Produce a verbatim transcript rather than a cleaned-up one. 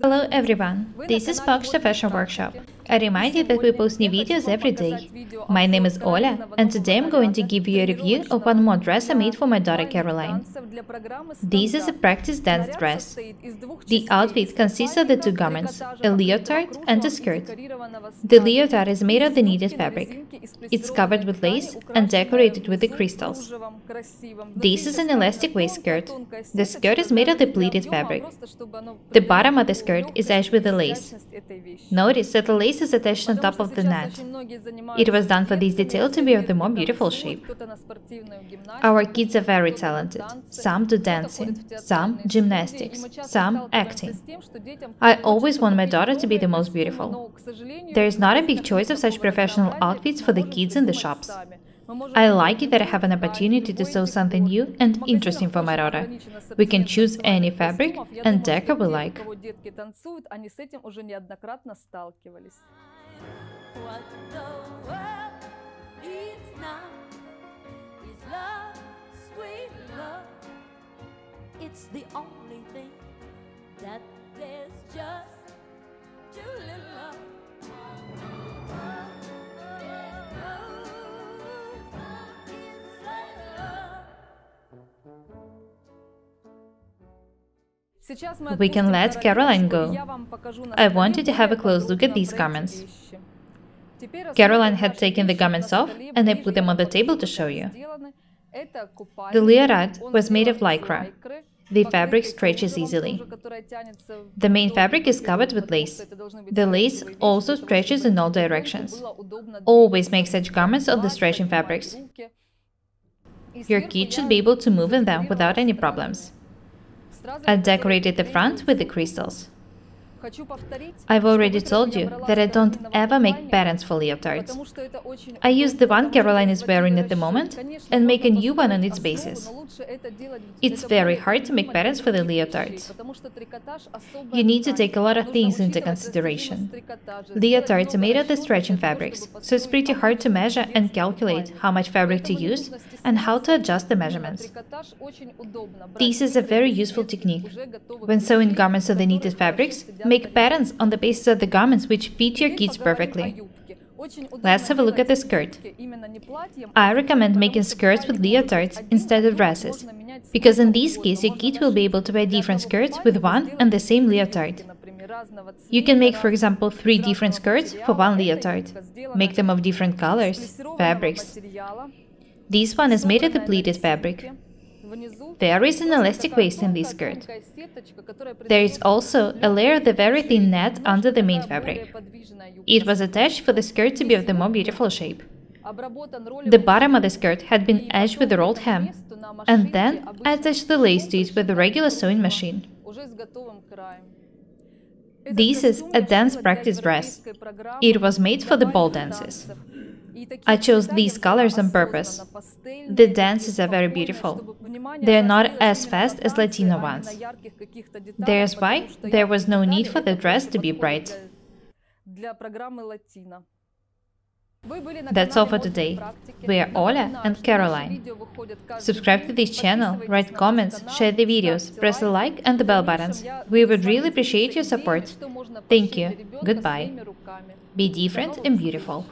Hello everyone, this is Paukshte Fashion Workshop. I remind you that we post new videos every day. My name is Olya, and today I'm going to give you a review of one more dress I made for my daughter Caroline. This is a practice dance dress. The outfit consists of the two garments, a leotard and a skirt. The leotard is made of the knitted fabric. It's covered with lace and decorated with the crystals. This is an elastic waist skirt. The skirt is made of the pleated fabric. The bottom of the skirt is edged with the lace. Notice that the lace is attached on top of the net. It was done for this detail to be of the more beautiful shape. Our kids are very talented. Some do dancing, some gymnastics, some acting. I always want my daughter to be the most beautiful. There is not a big choice of such professional outfits for the kids in the shops. I like it that I have an opportunity to sew something new and interesting for my daughter. We can choose any fabric and decor we like. It's the only thing that there's just too little of. We can let Caroline go. I wanted to have a close look at these garments. Caroline had taken the garments off, and I put them on the table to show you. The leotard was made of lycra. The fabric stretches easily. The main fabric is covered with lace. The lace also stretches in all directions. Always make such garments of the stretching fabrics. Your kid should be able to move in them without any problems. I decorated the front with the crystals. I've already told you that I don't ever make patterns for leotards. I use the one Caroline is wearing at the moment and make a new one on its basis. It's very hard to make patterns for the leotards. You need to take a lot of things into consideration. Leotards are made of the stretching fabrics, so it's pretty hard to measure and calculate how much fabric to use and how to adjust the measurements. This is a very useful technique. When sewing garments of the knitted fabrics, make patterns on the basis of the garments which fit your kids perfectly. Let's have a look at the skirt. I recommend making skirts with leotards instead of dresses, because in this case your kid will be able to wear different skirts with one and the same leotard. You can make, for example, three different skirts for one leotard. Make them of different colors, fabrics. This one is made of the pleated fabric. There is an elastic waist in this skirt. There is also a layer of the very thin net under the main fabric. It was attached for the skirt to be of the more beautiful shape. The bottom of the skirt had been edged with a rolled hem, and then I attached the lace to it with a regular sewing machine. This is a dance practice dress. It was made for the ball dances. I chose these colors on purpose. The dances are very beautiful. They are not as fast as Latino ones. There's why there was no need for the dress to be bright. That's all for today. We are Olya and Caroline. Subscribe to this channel, write comments, share the videos, press the like and the bell buttons. We would really appreciate your support. Thank you. Goodbye. Be different and beautiful.